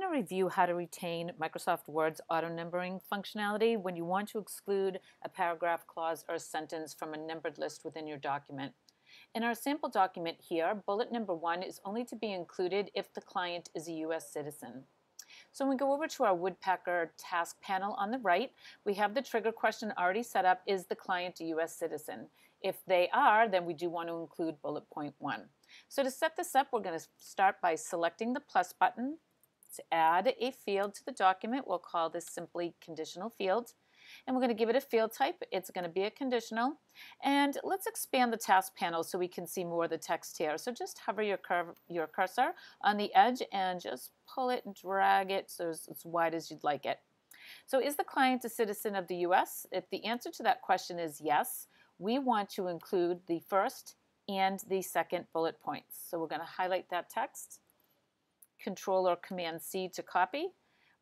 going to review how to retain Microsoft Word's auto-numbering functionality when you want to exclude a paragraph, clause, or sentence from a numbered list within your document. In our sample document here, bullet number 1 is only to be included if the client is a U.S. citizen. So when we go over to our Woodpecker task panel on the right, we have the trigger question already set up, is the client a U.S. citizen? If they are, then we do want to include bullet point 1. So to set this up, we're going to start by selecting the plus button to add a field to the document. We'll call this simply conditional field. And we're going to give it a field type. It's going to be a conditional. And let's expand the task panel so we can see more of the text here. So just hover your cursor on the edge and just pull it and drag it so it's as wide as you'd like it. So is the client a citizen of the U.S.? If the answer to that question is yes, we want to include the first and the second bullet points. So we're going to highlight that text, Control or Command C to copy.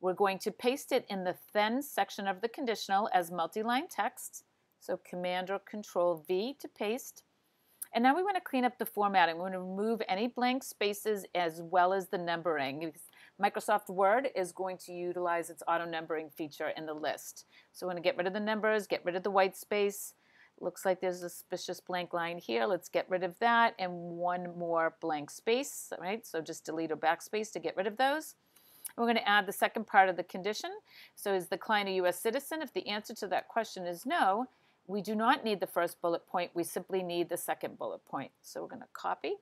We're going to paste it in the then section of the conditional as multi-line text. So Command or Control V to paste. And now we want to clean up the formatting. We want to remove any blank spaces as well as the numbering. Microsoft Word is going to utilize its auto-numbering feature in the list. So we want to get rid of the numbers, get rid of the white space. Looks like there's a suspicious blank line here. Let's get rid of that and one more blank space. All right, so just delete or backspace to get rid of those. We're going to add the second part of the condition. So is the client a U.S. citizen? If the answer to that question is no, we do not need the first bullet point. We simply need the second bullet point. So we're going to copy.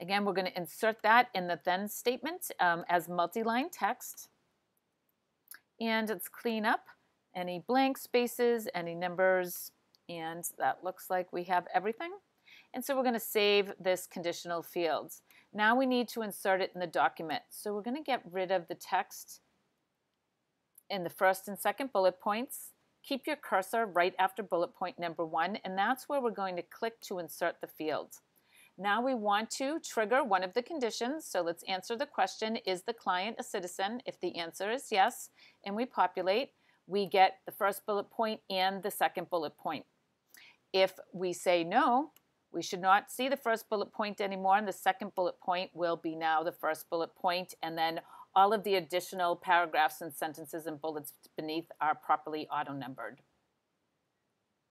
Again, we're going to insert that in the then statement as multi-line text. And let's clean up any blank spaces, any numbers, and that looks like we have everything. And so we're going to save this conditional field. Now we need to insert it in the document. So we're going to get rid of the text in the first and second bullet points. Keep your cursor right after bullet point number 1, and that's where we're going to click to insert the field. Now we want to trigger one of the conditions. So let's answer the question, is the client a citizen? If the answer is yes, and we populate, we get the first bullet point and the second bullet point. If we say no, we should not see the first bullet point anymore, and the second bullet point will be now the first bullet point, and then all of the additional paragraphs and sentences and bullets beneath are properly auto-numbered.